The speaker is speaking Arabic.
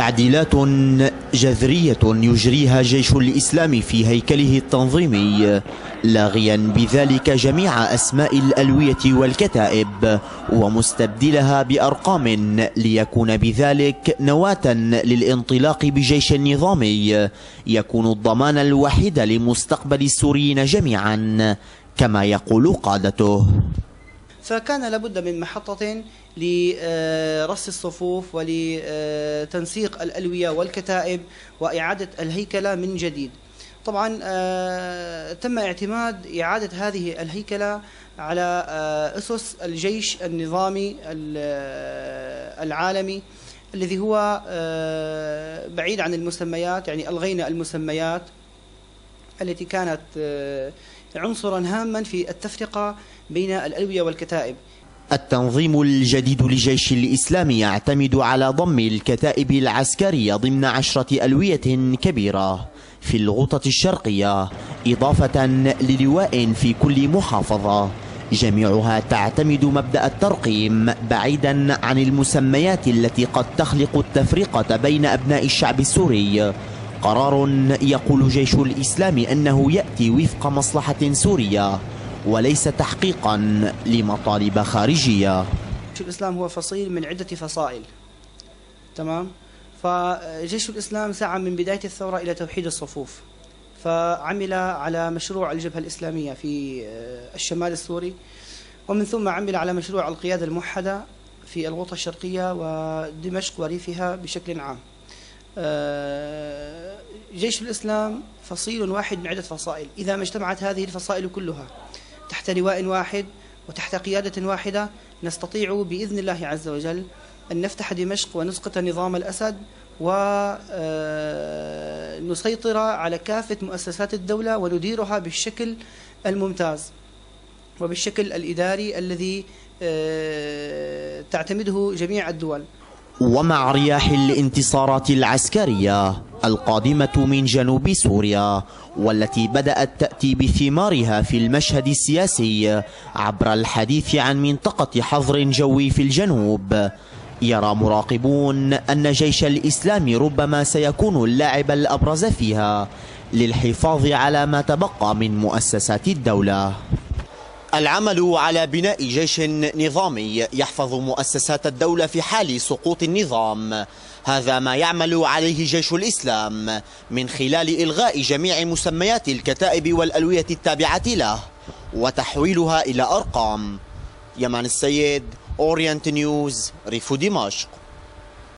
تعديلات جذرية يجريها جيش الإسلام في هيكله التنظيمي، لاغيا بذلك جميع أسماء الألوية والكتائب ومستبدلها بأرقام، ليكون بذلك نواة للانطلاق بجيش نظامي يكون الضمان الوحيد لمستقبل السوريين جميعا كما يقول قادته. فكان لابد من محطة لرص الصفوف ولتنسيق الألوية والكتائب وإعادة الهيكلة من جديد. طبعا تم اعتماد إعادة هذه الهيكلة على أسس الجيش النظامي العالمي الذي هو بعيد عن المسميات، يعني ألغينا المسميات التي كانت عنصرا هاما في التفرقة بين الألوية والكتائب. التنظيم الجديد لجيش الإسلام يعتمد على ضم الكتائب العسكرية ضمن 10 ألوية كبيرة في الغوطة الشرقية، إضافة للواء في كل محافظة، جميعها تعتمد مبدأ الترقيم بعيدا عن المسميات التي قد تخلق التفرقة بين أبناء الشعب السوري. قرار يقول جيش الإسلام أنه يأتي وفق مصلحة سورية وليس تحقيقا لمطالب خارجية. جيش الإسلام هو فصيل من عدة فصائل، تمام؟ فجيش الإسلام سعى من بداية الثورة إلى توحيد الصفوف، فعمل على مشروع الجبهة الإسلامية في الشمال السوري، ومن ثم عمل على مشروع القيادة الموحدة في الغوطة الشرقية ودمشق وريفها بشكل عام. جيش الإسلام فصيل واحد من عدة فصائل، إذا ما اجتمعت هذه الفصائل كلها تحت لواء واحد وتحت قيادة واحدة نستطيع بإذن الله عز وجل أن نفتح دمشق ونسقط نظام الأسد ونسيطر على كافة مؤسسات الدولة ونديرها بالشكل الممتاز وبالشكل الإداري الذي تعتمده جميع الدول. ومع رياح الانتصارات العسكرية القادمة من جنوب سوريا والتي بدأت تأتي بثمارها في المشهد السياسي عبر الحديث عن منطقة حظر جوي في الجنوب، يرى مراقبون أن جيش الإسلام ربما سيكون اللاعب الأبرز فيها للحفاظ على ما تبقى من مؤسسات الدولة. العمل على بناء جيش نظامي يحفظ مؤسسات الدولة في حال سقوط النظام، هذا ما يعمل عليه جيش الإسلام من خلال إلغاء جميع مسميات الكتائب والألوية التابعة له وتحويلها إلى أرقام. يمان السيد، أورينت نيوز، ريف دمشق.